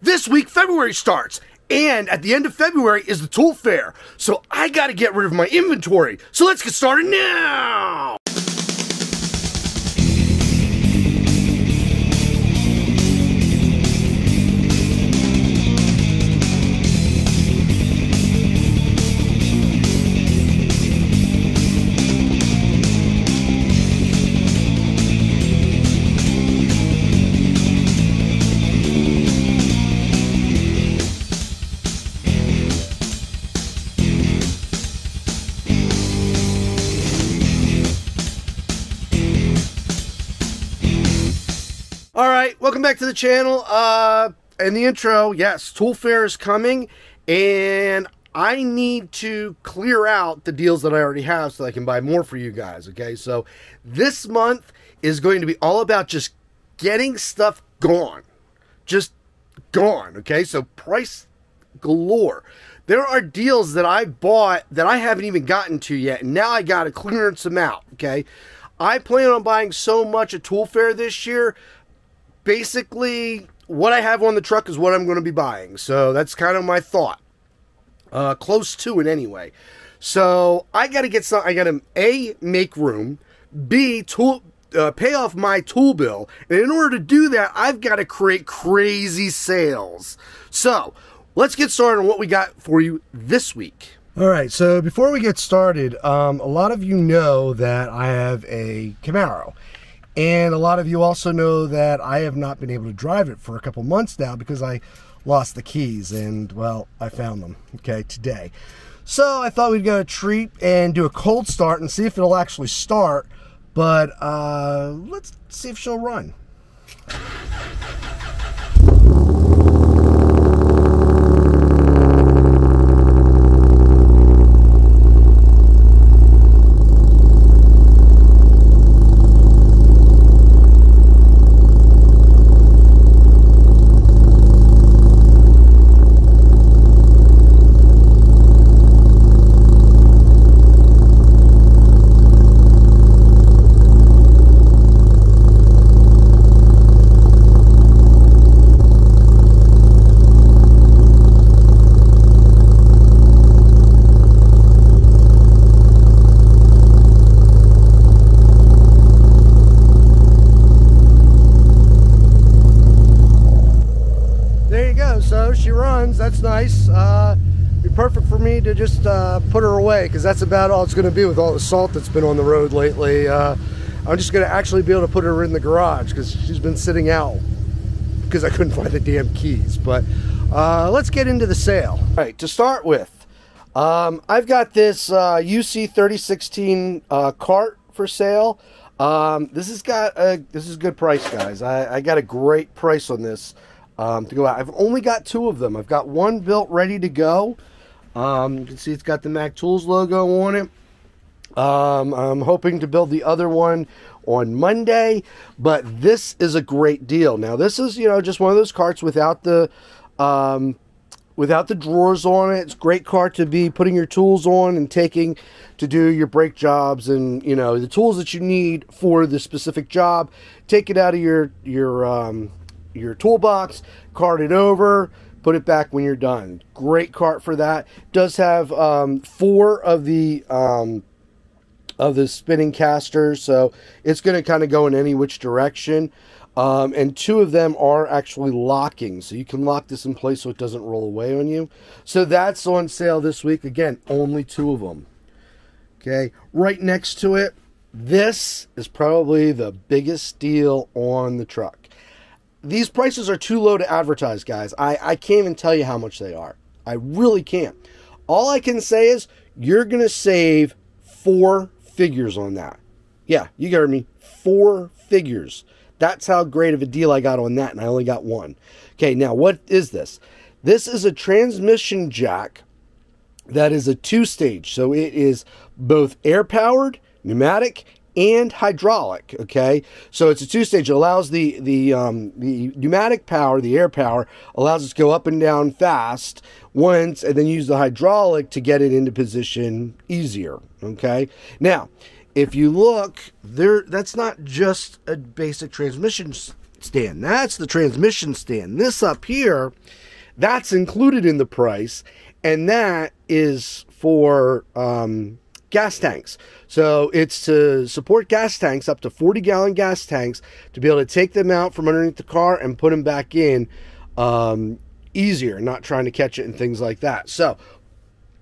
This week, February starts, and at the end of February is the Tool Fair, so I gotta get rid of my inventory. So let's get started now! Alright, welcome back to the channel. In the intro, yes, Tool Fair is coming, and I need to clear out the deals that I already have so I can buy more for you guys, okay? So this month is going to be all about just getting stuff gone. Just gone, okay? So price galore. There are deals that I bought that I haven't even gotten to yet, and now I gotta clearance them out, okay? I plan on buying so much at Tool Fair this year. Basically, what I have on the truck is what I'm going to be buying. So that's kind of my thought. Close to it anyway. So I got to get some. I got to A, make room. B, pay off my tool bill. And in order to do that, I've got to create crazy sales. So let's get started on what we got for you this week. All right. So before we get started, a lot of you know that I have a Camaro. And a lot of you also know that I have not been able to drive it for a couple months now because I lost the keys and, well, I found them, okay, today. So I thought we'd go a treat and do a cold start and see if it'll actually start, but let's see if she'll run. So she runs, that's nice. Be perfect for me to just put her away, because that's about all it's going to be with all the salt that's been on the road lately. I'm just going to actually be able to put her in the garage, because she's been sitting out because I couldn't find the damn keys. But let's get into the sale. All right, to start with, I've got this UC 3016 cart for sale. This is good price, guys. I got a great price on this. To go out. I've only got two of them. I've got one built ready to go. You can see it's got the Mac Tools logo on it. I'm hoping to build the other one on Monday, but this is a great deal. Now this is, you know, just one of those carts without the drawers on it. It's a great cart to be putting your tools on and taking to do your brake jobs and, you know, the tools that you need for the specific job. Take it out of your toolbox, cart it over, put it back when you're done. Great cart for that. Does have four of the spinning casters, so it's going to kind of go in any which direction, and two of them are actually locking, so you can lock this in place so it doesn't roll away on you. So that's on sale this week. Again, only two of them. Okay, right next to it, this is probably the biggest deal on the truck. These prices are too low to advertise, guys. I can't even tell you how much they are. I really can't. All I can say is you're going to save four figures on that. Yeah, you heard me. Four figures. That's how great of a deal I got on that, and I only got one. Okay, now what is this? This is a transmission jack that is a two-stage. So it is both air-powered, pneumatic, and hydraulic, okay? So it's a two-stage. It allows the pneumatic power, the air power, allows us to go up and down fast once, and then use the hydraulic to get it into position easier, okay? Now, if you look, there, that's not just a basic transmission stand. That's the transmission stand. This up here, that's included in the price, and that is for gas tanks. So it's to support gas tanks, up to 40-gallon gas tanks, to be able to take them out from underneath the car and put them back in easier, not trying to catch it and things like that. So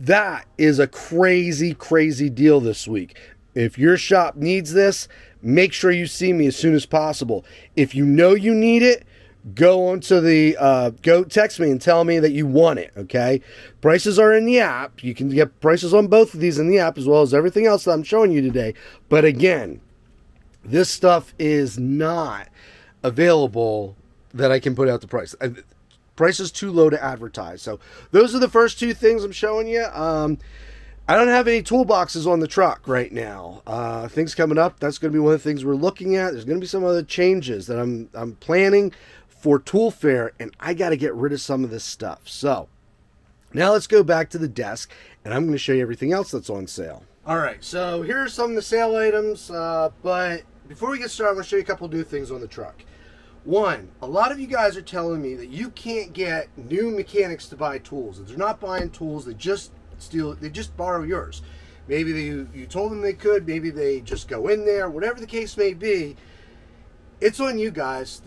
that is a crazy, crazy deal this week. If your shop needs this, make sure you see me as soon as possible. If you know you need it, go onto the go text me and tell me that you want it. Okay, prices are in the app. You can get prices on both of these in the app, as well as everything else that I'm showing you today. But again, this stuff is not available that I can put out the price. Price is too low to advertise. So those are the first two things I'm showing you. I don't have any toolboxes on the truck right now. Things coming up, that's going to be one of the things we're looking at. There's going to be some other changes that I'm planning for Tool Fair, and I got to get rid of some of this stuff. So now let's go back to the desk, and I'm going to show you everything else that's on sale. All right, so here are some of the sale items, but before we get started, I'm going to show you a couple new things on the truck. One, a lot of you guys are telling me that you can't get new mechanics to buy tools. That they're not buying tools, they just steal, they just borrow yours. Maybe you told them they could, maybe they just go in there, whatever the case may be. It's on you guys.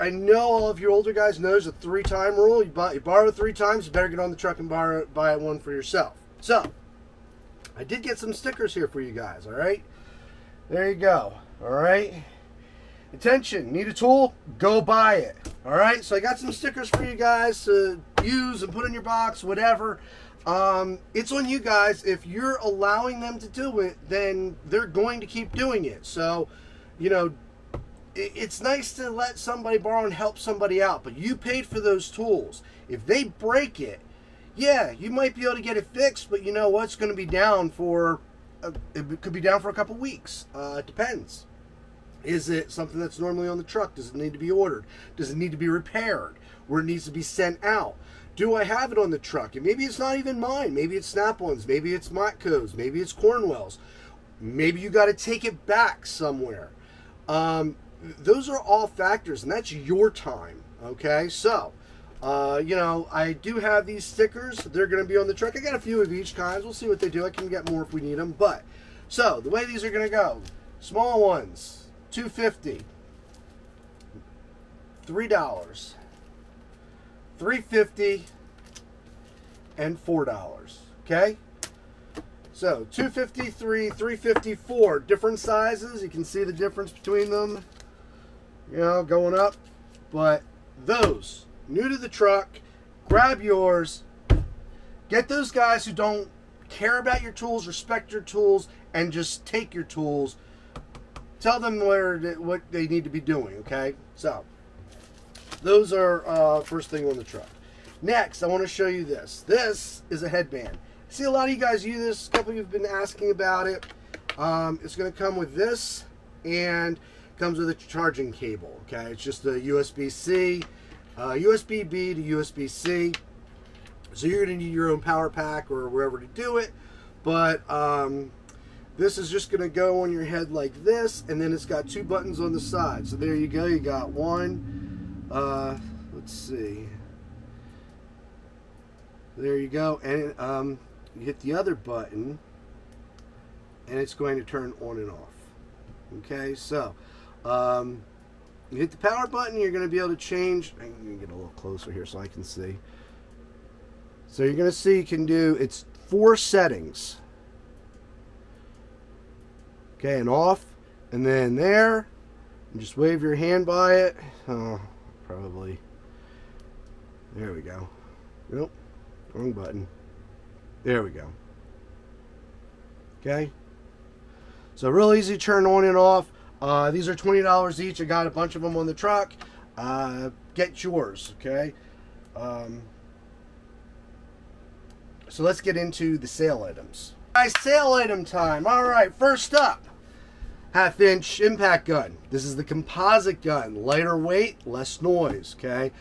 I know all of you older guys know there's a 3-time rule. You borrow 3 times, you better get on the truck and buy one for yourself. So, I did get some stickers here for you guys, all right? There you go, all right? Attention, need a tool? Go buy it, all right? So I got some stickers for you guys to use and put in your box, whatever. It's on you guys. If you're allowing them to do it, then they're going to keep doing it. So, you know, it's nice to let somebody borrow and help somebody out, but you paid for those tools. If they break it, yeah, you might be able to get it fixed, but you know what? It's going to be down for, it could be down for a couple weeks. It depends. Is it something that's normally on the truck? Does it need to be ordered? Does it need to be repaired? Where it needs to be sent out? Do I have it on the truck? And maybe it's not even mine. Maybe it's Snap-on's. Maybe it's Matco's. Maybe it's Cornwell's. Maybe you got to take it back somewhere. Those are all factors, and that's your time, okay? So, you know, I do have these stickers. They're going to be on the truck. I got a few of each kind. We'll see what they do. I can get more if we need them. But, so, the way these are going to go, small ones, $2.50, $3, $3.50, and $4, okay? So, $2.53, $3.54, different sizes. You can see the difference between them. You know, going up, but those new to the truck, grab yours. Get those guys who don't care about your tools, respect your tools, and just take your tools. Tell them what they need to be doing. Okay, so those are first thing on the truck. Next, I want to show you this. This is a headband. I see a lot of you guys use this. A couple of you have been asking about it. It's going to come with this and. Comes with a charging cable, okay? It's just a USB-C, USB-B to USB-C. So you're gonna need your own power pack or wherever to do it, but this is just gonna go on your head like this, and then it's got 2 buttons on the side. So there you go, you got one, let's see. There you go, and you hit the other button, and it's going to turn on and off, okay? So. You hit the power button, you're going to be able to change. I'm going to get a little closer here so I can see. So you're going to see you can do, it's 4 settings. Okay, and off, and then there, and just wave your hand by it. Oh, probably. There we go. Nope, wrong button. There we go. Okay. So real easy to turn on and off. These are $20 each. I got a bunch of them on the truck. Get yours, okay? So let's get into the sale items. All right, sale item time. All right, first up, 1/2-inch impact gun. This is the composite gun. Lighter weight, less noise, okay?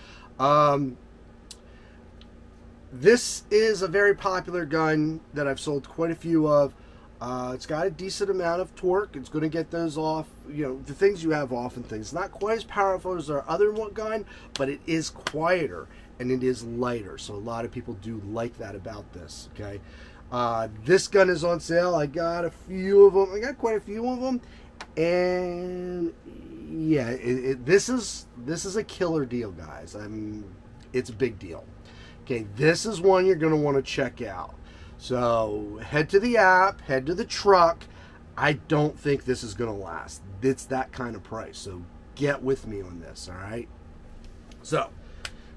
This is a very popular gun that I've sold quite a few of. It's got a decent amount of torque. It's going to get those off, you know, the things you have off and things. Not quite as powerful as our other one gun, but it is quieter and it is lighter. So a lot of people do like that about this, okay? This gun is on sale. I got a few of them. I got quite a few of them. And yeah, this is a killer deal, guys. It's a big deal. Okay, this is one you're going to want to check out. So head to the app, head to the truck. I don't think this is going to last. It's that kind of price. So get with me on this, all right? So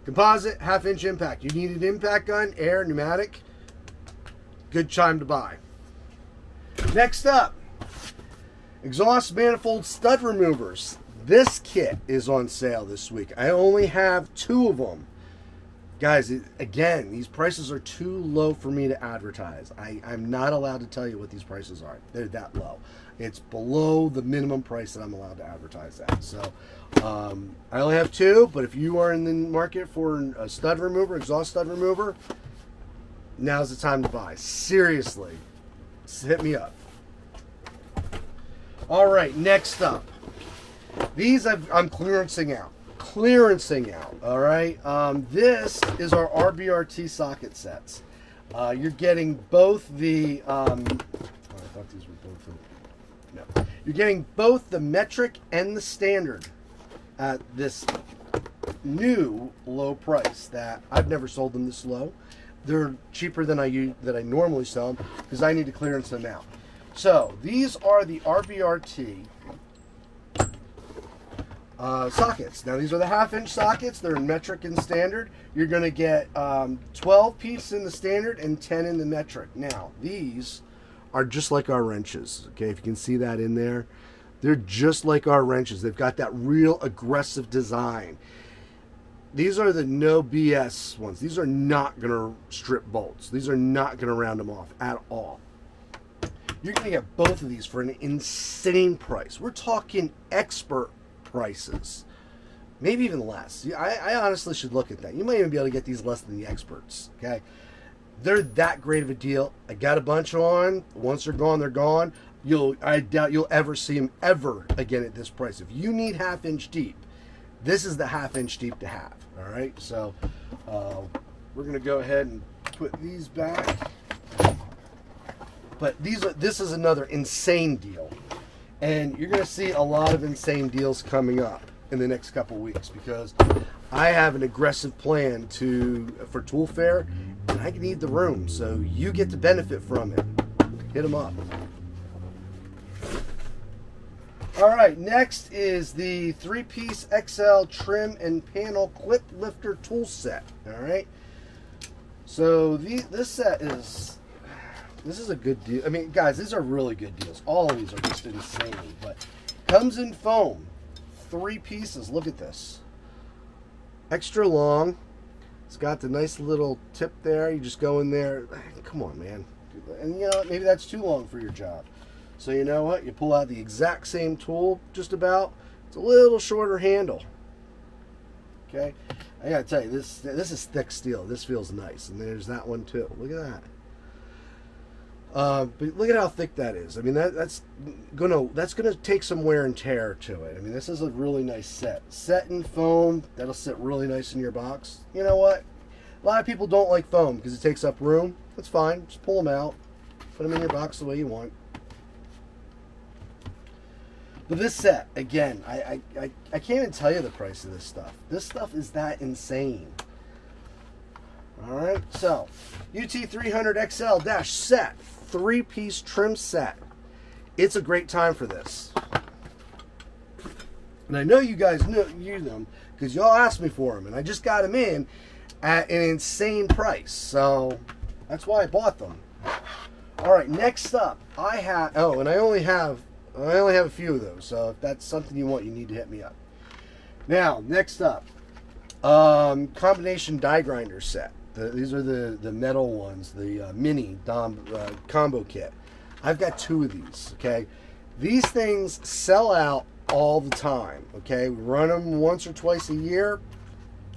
composite, half-inch impact. You need an impact gun, air, pneumatic. Good time to buy. Next up, exhaust manifold stud removers. This kit is on sale this week. I only have two of them. Guys, again, these prices are too low for me to advertise. I'm not allowed to tell you what these prices are. They're that low. It's below the minimum price that I'm allowed to advertise at. So I only have two, but if you are in the market for a stud remover, exhaust stud remover, now's the time to buy. Seriously, just hit me up. All right, next up. These I'm clearancing out. All right, this is our RBRT socket sets. You're getting both the I thought these were both the, no, you're getting both the metric and the standard at this new low price. That I've never sold them this low. They're cheaper than I normally sell them because I need to clearance them out. So these are the RBRT sockets. Now these are the half-inch sockets. They're in metric and standard. You're going to get 12 piece in the standard and 10 in the metric. Now these are just like our wrenches. Okay, if you can see that in there, they're just like our wrenches. They've got that real aggressive design. These are the no BS ones. These are not going to strip bolts. These are not going to round them off at all. You're going to get both of these for an insane price. We're talking expert prices, maybe even less. I honestly should look at that. You might even be able to get these less than the experts. Okay, they're that great of a deal. I got a bunch on. Once they're gone, they're gone. I doubt you'll ever see them ever again at this price. If you need half-inch deep, this is the half-inch deep to have. All right, so we're gonna go ahead and put these back. But this is another insane deal. And you're going to see a lot of insane deals coming up in the next couple weeks because I have an aggressive plan for Tool Fair, and I need the room, so you get to benefit from it. Hit them up. All right, next is the 3-piece XL trim and panel clip lifter tool set. All right, so this set is... This is a good deal. I mean, guys, these are really good deals. All of these are just insane. But comes in foam, 3 pieces. Look at this. Extra long. It's got the nice little tip there. You just go in there. Come on, man. And you know, maybe that's too long for your job. So you know what? You pull out the exact same tool, just about. It's a little shorter handle. Okay. I gotta tell you, this is thick steel. This feels nice. And there's that one too. Look at that. But look at how thick that is. I mean, that's gonna take some wear and tear to it. I mean, this is a really nice set. Set in foam, that'll sit really nice in your box. You know what? A lot of people don't like foam because it takes up room. That's fine. Just pull them out, put them in your box the way you want. But this set, again, I can't even tell you the price of this stuff. This stuff is that insane. All right, so UC 3016 set. 3-piece trim set. It's a great time for this, and I know you guys knew them because y'all asked me for them, and I just got them in at an insane price, so that's why I bought them. All right, next up, I have I only have a few of those, so if that's something you want, you need to hit me up. Now, next up, combination die grinder set. These are the metal ones, the mini combo kit. I've got 2 of these, okay? These things sell out all the time, okay? We run them once or twice a year.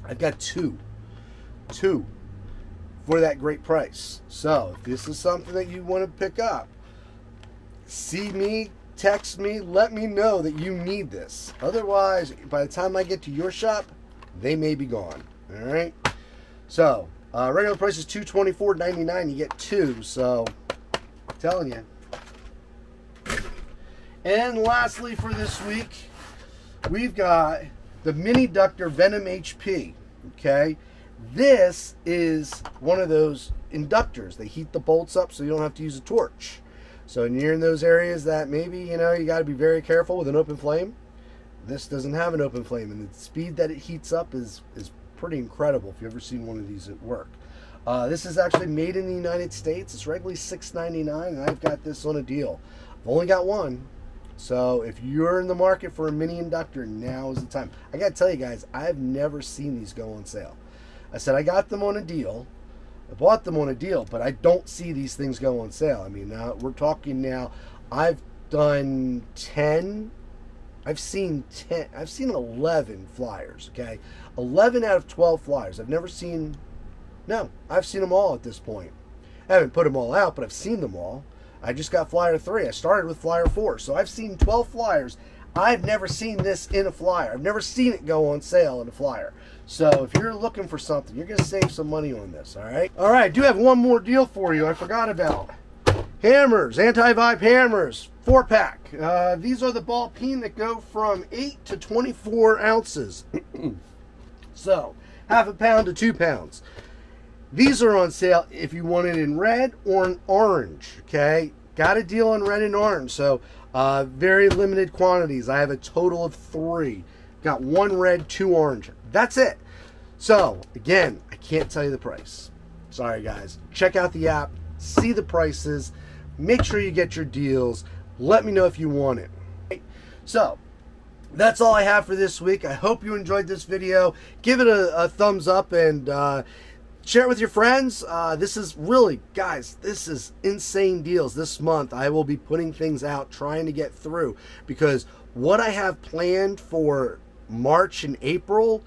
I've got 2 for that great price. So if this is something that you want to pick up, see me, text me, let me know that you need this. Otherwise, by the time I get to your shop, they may be gone. All right. So regular price is $224.99. You get two. So I'm telling you. And lastly for this week, we've got the Mini Ductor Venom HP. Okay. This is one of those inductors. They heat the bolts up so you don't have to use a torch. So you're in those areas that maybe, you know, you got to be very careful with an open flame. This doesn't have an open flame, and the speed that it heats up is pretty incredible if you've ever seen one of these at work. This is actually made in the United States. It's regularly $6.99, and I've got this on a deal. I've only got one. So if you're in the market for a mini inductor, now is the time. I got to tell you guys, I've never seen these go on sale. I said I got them on a deal. I bought them on a deal, but I don't see these things go on sale. I mean, we're talking now, I've done 10, I've seen 10, I've seen 11 flyers, okay? 11 out of 12 flyers. I've never seen, no, I've seen them all at this point. I haven't put them all out, but I've seen them all. I just got flyer 3. I started with flyer 4, so I've seen 12 flyers. I've never seen this in a flyer. I've never seen it go on sale in a flyer. So if you're looking for something, you're going to save some money on this, all right? All right, I do have one more deal for you I forgot about. Hammers, anti-vibe hammers, 4-pack. These are the ball peen that go from 8 to 24 ounces. So half a pound to 2 pounds. These are on sale if you want it in red or an orange, okay? Got a deal on red and orange, so very limited quantities. I have a total of 3. Got 1 red, 2 orange. That's it. So, again, I can't tell you the price. Sorry, guys. Check out the app. See the prices. Make sure you get your deals. Let me know if you want it. So, that's all I have for this week. I hope you enjoyed this video. Give it a thumbs up and share it with your friends. This is really, guys, this is insane deals. This month I will be putting things out, trying to get through, because what I have planned for March and April,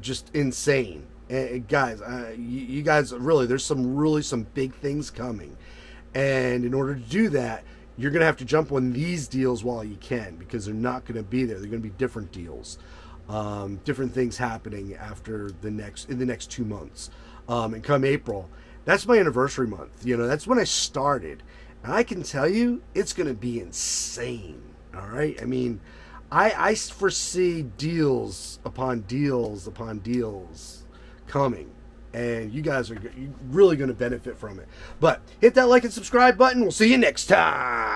just insane. And guys, you guys, really, there's some big things coming. And in order to do that, you're going to have to jump on these deals while you can, because they're not going to be there. They're going to be different deals. Different things happening after in the next 2 months, and come April, that's my anniversary month. You know, that's when I started, and I can tell you it's going to be insane. All right, I mean, I foresee deals upon deals upon deals coming, and you guys are really going to benefit from it. But hit that like and subscribe button. We'll see you next time.